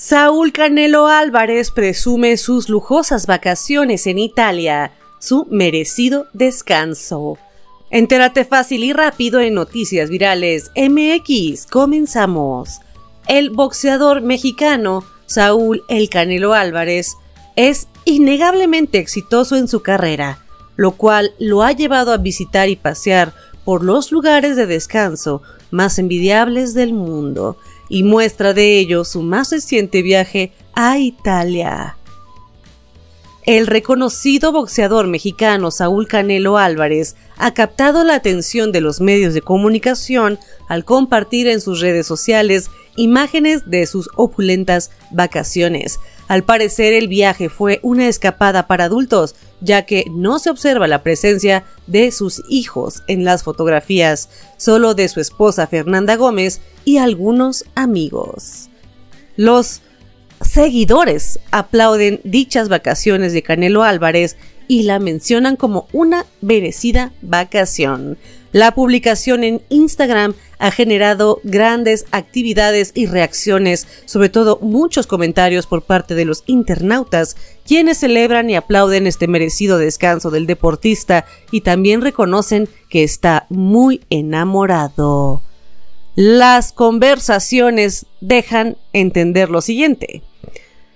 Saúl Canelo Álvarez presume sus lujosas vacaciones en Italia, su merecido descanso. Entérate fácil y rápido en Noticias Virales MX. Comenzamos. El boxeador mexicano Saúl "El Canelo" Álvarez es innegablemente exitoso en su carrera, lo cual lo ha llevado a visitar y pasear por los lugares de descanso más envidiables del mundo, y muestra de ello su más reciente viaje a Italia. El reconocido boxeador mexicano Saúl Canelo Álvarez ha captado la atención de los medios de comunicación al compartir en sus redes sociales imágenes de sus opulentas vacaciones. Al parecer, el viaje fue una escapada para adultos, ya que no se observa la presencia de sus hijos en las fotografías, solo de su esposa Fernanda Gómez y algunos amigos. Los seguidores aplauden dichas vacaciones de Canelo Álvarez y la mencionan como una merecida vacación. La publicación en Instagram ha generado grandes actividades y reacciones, sobre todo muchos comentarios por parte de los internautas, quienes celebran y aplauden este merecido descanso del deportista y también reconocen que está muy enamorado. Las conversaciones dejan entender lo siguiente: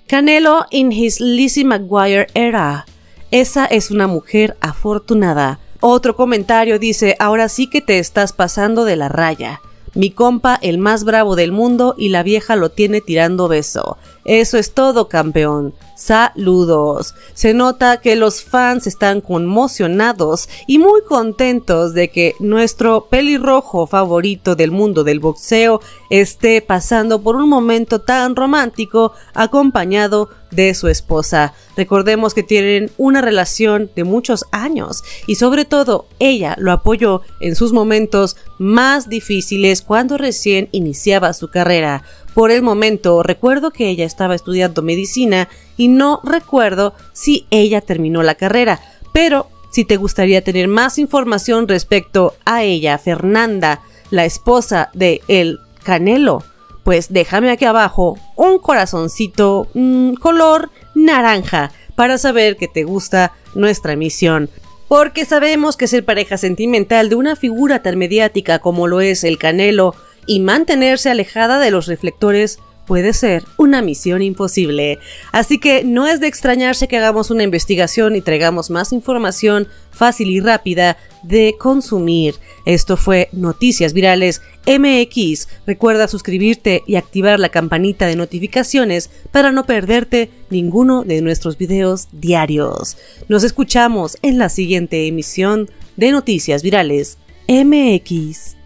Canelo in his Lizzie McGuire era. Esa es una mujer afortunada. Otro comentario dice: ahora sí que te estás pasando de la raya. Mi compa, el más bravo del mundo, y la vieja lo tiene tirando beso. Eso es todo, campeón. Saludos. Se nota que los fans están conmocionados y muy contentos de que nuestro pelirrojo favorito del mundo del boxeo esté pasando por un momento tan romántico acompañado de su esposa. Recordemos que tienen una relación de muchos años y sobre todo ella lo apoyó en sus momentos más difíciles cuando recién iniciaba su carrera. Por el momento recuerdo que ella estaba estudiando medicina y no recuerdo si ella terminó la carrera, pero si te gustaría tener más información respecto a ella, Fernanda, la esposa de El Canelo, pues déjame aquí abajo un corazoncito color naranja para saber que te gusta nuestra emisión. Porque sabemos que ser pareja sentimental de una figura tan mediática como lo es El Canelo y mantenerse alejada de los reflectores puede ser una misión imposible. Así que no es de extrañarse que hagamos una investigación y traigamos más información fácil y rápida de consumir. Esto fue Noticias Virales MX. Recuerda suscribirte y activar la campanita de notificaciones para no perderte ninguno de nuestros videos diarios. Nos escuchamos en la siguiente emisión de Noticias Virales MX.